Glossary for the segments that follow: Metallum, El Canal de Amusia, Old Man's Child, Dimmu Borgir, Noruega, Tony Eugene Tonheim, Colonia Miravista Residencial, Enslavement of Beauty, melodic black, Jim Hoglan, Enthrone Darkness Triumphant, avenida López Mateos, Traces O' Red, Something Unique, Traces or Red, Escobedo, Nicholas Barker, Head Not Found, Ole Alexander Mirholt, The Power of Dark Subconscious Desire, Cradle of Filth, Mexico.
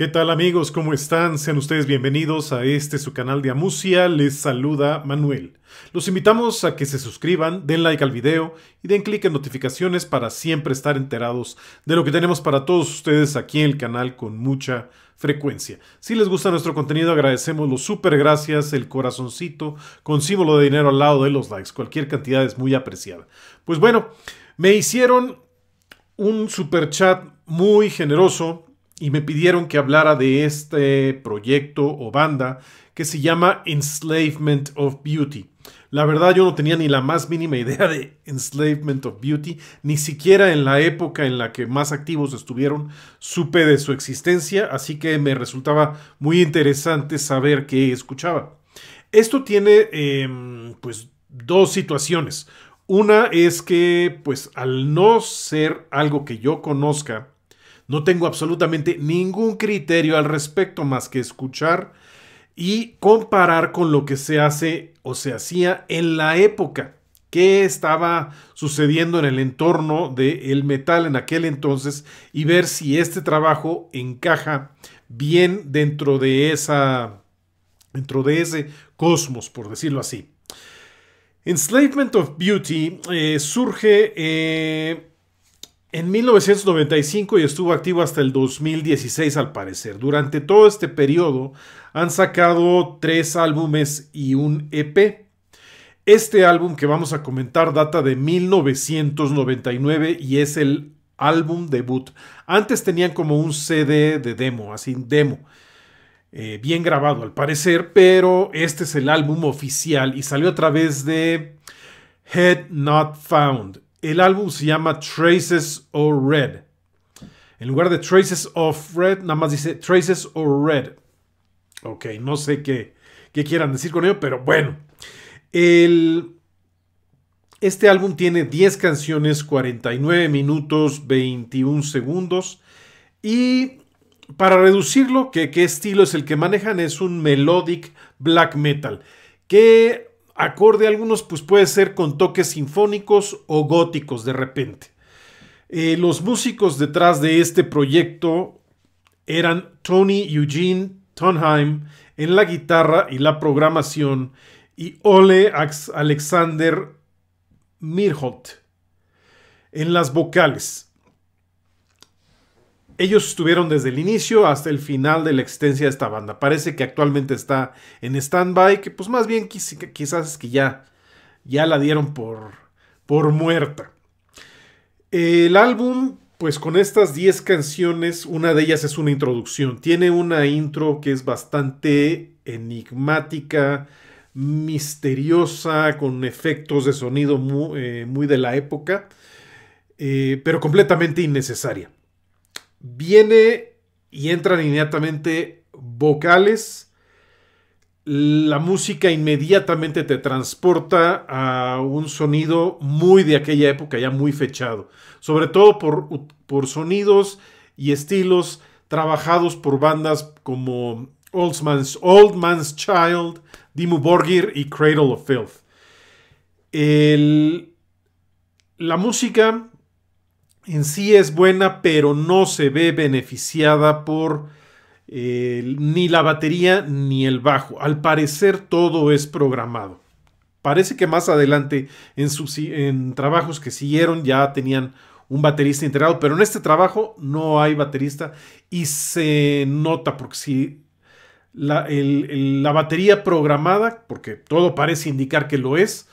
¿Qué tal amigos? ¿Cómo están? Sean ustedes bienvenidos a este su canal de Amusia, les saluda Manuel. Los invitamos a que se suscriban, den like al video y den clic en notificaciones para siempre estar enterados de lo que tenemos para todos ustedes aquí en el canal con mucha frecuencia. Si les gusta nuestro contenido agradecemos los super gracias, el corazoncito con símbolo de dinero al lado de los likes, cualquier cantidad es muy apreciada. Pues bueno, me hicieron un super chat muy generoso y me pidieron que hablara de este proyecto o banda que se llama Enslavement of Beauty. La verdad yo no tenía ni la más mínima idea de Enslavement of Beauty, ni siquiera en la época en la que más activos estuvieron supe de su existencia, así que me resultaba muy interesante saber qué escuchaba. Esto tiene pues dos situaciones. Una es que pues al no ser algo que yo conozca, no tengo absolutamente ningún criterio al respecto más que escuchar y comparar con lo que se hace o se hacía en la época. Qué estaba sucediendo en el entorno del metal en aquel entonces y ver si este trabajo encaja bien dentro de ese cosmos, por decirlo así. Enslavement of Beauty surge en 1995 y estuvo activo hasta el 2016 al parecer. Durante todo este periodo han sacado 3 álbumes y un EP. Este álbum que vamos a comentar data de 1999 y es el álbum debut. Antes tenían como un CD de demo, así demo. Bien grabado al parecer, pero este es el álbum oficial y salió a través de Head Not Found. El álbum se llama Traces or Red. En lugar de Traces of Red, nada más dice Traces or Red. Ok, no sé qué quieran decir con ello, pero bueno. Este álbum tiene 10 canciones, 49 minutos, 21 segundos. Y para reducirlo, ¿qué estilo es el que manejan? Es un melodic black metal. Que acorde a algunos, pues puede ser con toques sinfónicos o góticos de repente. Los músicos detrás de este proyecto eran Tony Eugene Tonheim en la guitarra y la programación y Ole Alexander Mirholt en las vocales. Ellos estuvieron desde el inicio hasta el final de la existencia de esta banda. Parece que actualmente está en stand-by, que pues más bien quizás es que ya la dieron por muerta. El álbum, pues con estas 10 canciones, una de ellas es una introducción. Tiene una intro que es bastante enigmática, misteriosa, con efectos de sonido muy de la época, pero completamente innecesaria. Viene y entran inmediatamente vocales. La música inmediatamente te transporta a un sonido muy de aquella época, ya muy fechado. Sobre todo por sonidos y estilos trabajados por bandas como Old Man's Child, Dimmu Borgir y Cradle of Filth. La música en sí es buena, pero no se ve beneficiada por ni la batería ni el bajo. Al parecer todo es programado. Parece que más adelante en trabajos que siguieron ya tenían un baterista integrado, pero en este trabajo no hay baterista y se nota porque si la batería programada, porque todo parece indicar que lo es,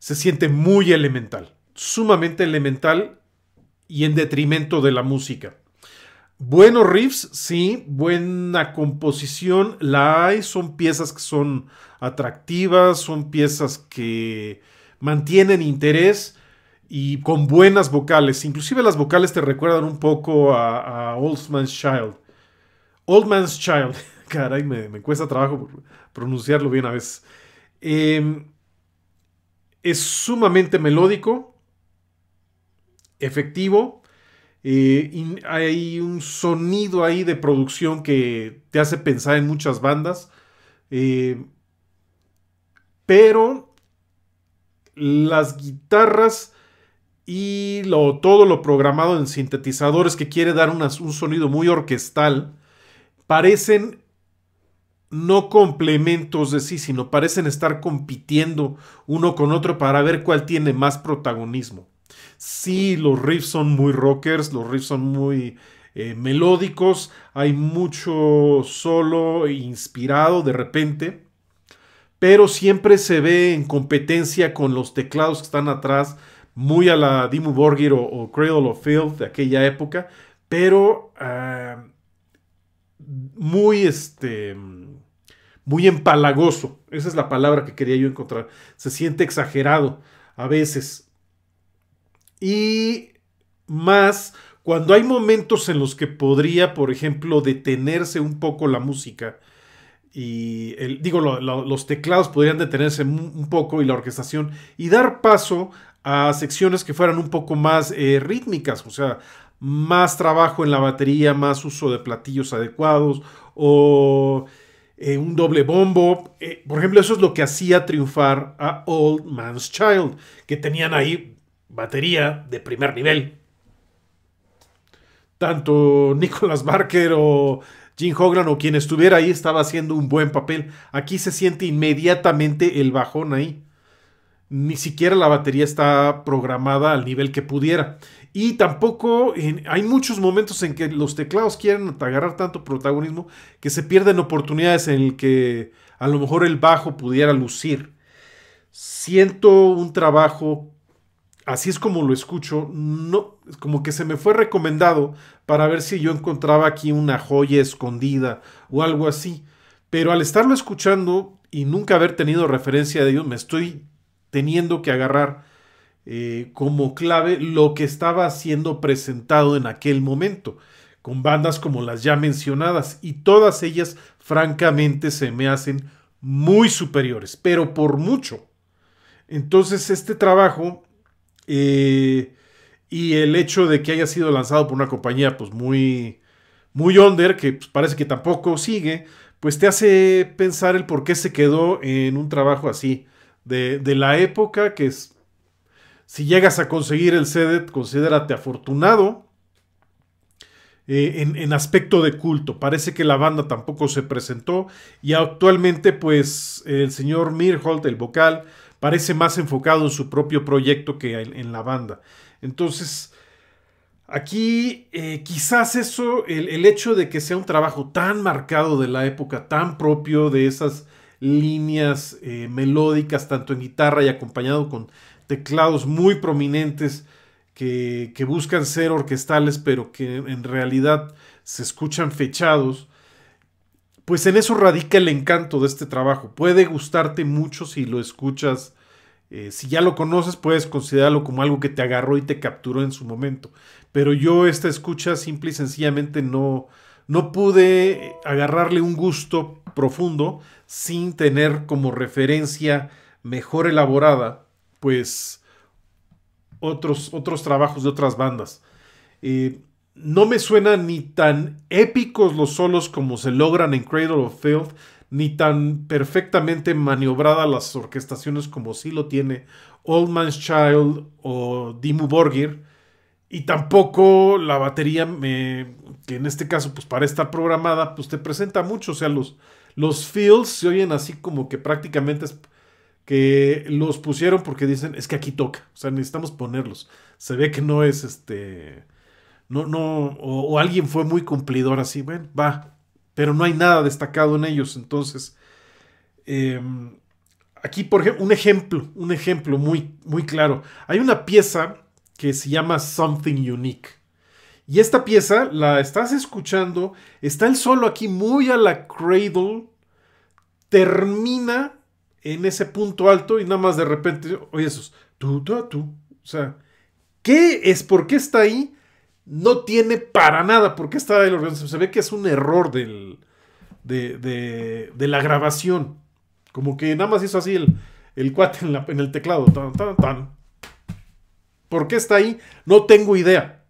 se siente muy elemental, sumamente elemental, y en detrimento de la música. Buenos riffs, sí, buena composición la hay, son piezas que son atractivas, son piezas que mantienen interés y con buenas vocales. Inclusive las vocales te recuerdan un poco a Old Man's Child. Caray, me cuesta trabajo pronunciarlo bien a veces. Es sumamente melódico, efectivo, y hay un sonido ahí de producción que te hace pensar en muchas bandas, pero las guitarras y todo lo programado en sintetizadores que quiere dar un sonido muy orquestal parecen no complementos de sí, sino parecen estar compitiendo uno con otro para ver cuál tiene más protagonismo. Sí, los riffs son muy rockers, los riffs son muy melódicos, hay mucho solo inspirado de repente, pero siempre se ve en competencia con los teclados que están atrás, muy a la Dimmu Borgir o Cradle of Filth de aquella época, pero muy muy empalagoso. Esa es la palabra que quería yo encontrar. Se siente exagerado a veces. Y más cuando hay momentos en los que podría, por ejemplo, detenerse un poco la música. Y los teclados podrían detenerse un poco y la orquestación. Y dar paso a secciones que fueran un poco más rítmicas. O sea, más trabajo en la batería, más uso de platillos adecuados o un doble bombo. Por ejemplo, eso es lo que hacía triunfar a Old Man's Child, que tenían ahí batería de primer nivel. Tanto Nicholas Barker o Jim Hoglan o quien estuviera ahí estaba haciendo un buen papel. Aquí se siente inmediatamente el bajón ahí. Ni siquiera la batería está programada al nivel que pudiera. Y tampoco hay muchos momentos en que los teclados quieren agarrar tanto protagonismo que se pierden oportunidades en el que a lo mejor el bajo pudiera lucir. Siento un trabajo... Así es como lo escucho, no, como que se me fue recomendado para ver si yo encontraba aquí una joya escondida o algo así. Pero al estarlo escuchando y nunca haber tenido referencia de ello, me estoy teniendo que agarrar como clave lo que estaba siendo presentado en aquel momento, con bandas como las ya mencionadas, y todas ellas francamente se me hacen muy superiores, pero por mucho. Entonces este trabajo... y el hecho de que haya sido lanzado por una compañía pues muy under, que pues, parece que tampoco sigue, pues te hace pensar el por qué se quedó en un trabajo así de la época, que es, si llegas a conseguir el CD, considérate afortunado en aspecto de culto. Parece que la banda tampoco se presentó y actualmente pues el señor Mirholt, el vocal, parece más enfocado en su propio proyecto que en la banda. Entonces, aquí quizás eso, el hecho de que sea un trabajo tan marcado de la época, tan propio de esas líneas melódicas, tanto en guitarra y acompañado con teclados muy prominentes que buscan ser orquestales, pero que en realidad se escuchan fechados, pues en eso radica el encanto de este trabajo. Puede gustarte mucho si lo escuchas. Si ya lo conoces, puedes considerarlo como algo que te agarró y te capturó en su momento. Pero yo esta escucha simple y sencillamente no pude agarrarle un gusto profundo sin tener como referencia mejor elaborada pues otros trabajos de otras bandas. No me suenan ni tan épicos los solos como se logran en Cradle of Filth, ni tan perfectamente maniobradas las orquestaciones como sí lo tiene Old Man's Child o Dimmu Borgir, y tampoco la batería, que en este caso pues para estar programada, pues te presenta mucho. O sea, los fills se oyen así como que prácticamente es que los pusieron porque dicen, es que aquí toca, o sea, necesitamos ponerlos. Se ve que no es o alguien fue muy cumplidor así, bueno, va, pero no hay nada destacado en ellos. Entonces, aquí por ejemplo, un ejemplo muy claro. Hay una pieza que se llama Something Unique. Y esta pieza la estás escuchando, está el solo aquí muy a la Cradle, termina en ese punto alto y nada más de repente, oye, esos, o sea, ¿qué es? ¿Por qué está ahí? No tiene para nada porque está el organismo. Se ve que es un error de la grabación. Como que nada más hizo así el cuate en el teclado. Tan, tan, tan. ¿Por qué está ahí? No tengo idea.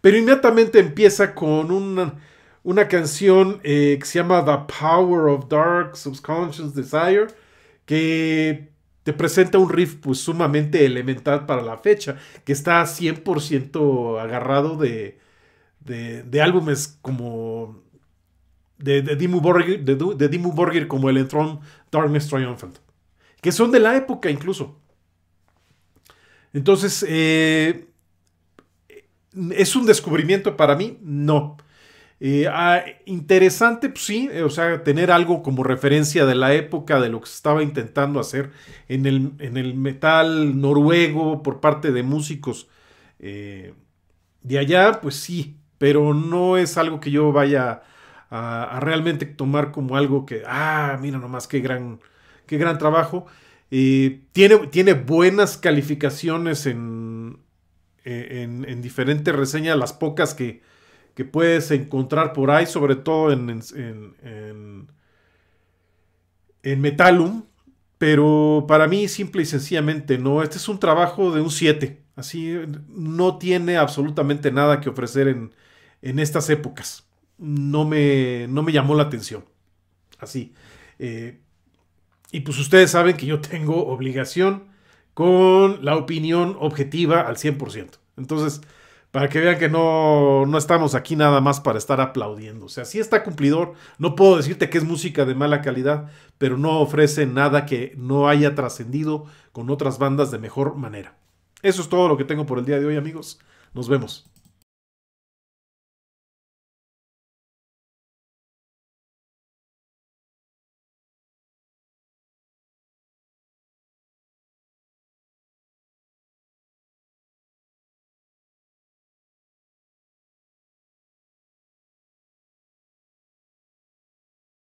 Pero inmediatamente empieza con una canción que se llama The Power of Dark Subconscious Desire, que te presenta un riff pues sumamente elemental para la fecha, que está 100% agarrado de álbumes como de Dimmu Borgir como el Enthrone Darkness Triumphant, que son de la época incluso. Entonces, ¿es un descubrimiento para mí? No. Interesante, pues sí, o sea, tener algo como referencia de la época, de lo que se estaba intentando hacer en el metal noruego por parte de músicos de allá, pues sí, pero no es algo que yo vaya a realmente tomar como algo que, ah, mira nomás qué gran trabajo. Tiene buenas calificaciones en diferentes reseñas, las pocas que puedes encontrar por ahí, sobre todo en Metallum, pero para mí simple y sencillamente no. Este es un trabajo de un 7, así no tiene absolutamente nada que ofrecer en estas épocas. No me llamó la atención, así. Y pues ustedes saben que yo tengo obligación con la opinión objetiva al 100%. Entonces, para que vean que no estamos aquí nada más para estar aplaudiendo. O sea, sí está cumplidor. No puedo decirte que es música de mala calidad, pero no ofrece nada que no haya trascendido con otras bandas de mejor manera. Eso es todo lo que tengo por el día de hoy, amigos. Nos vemos.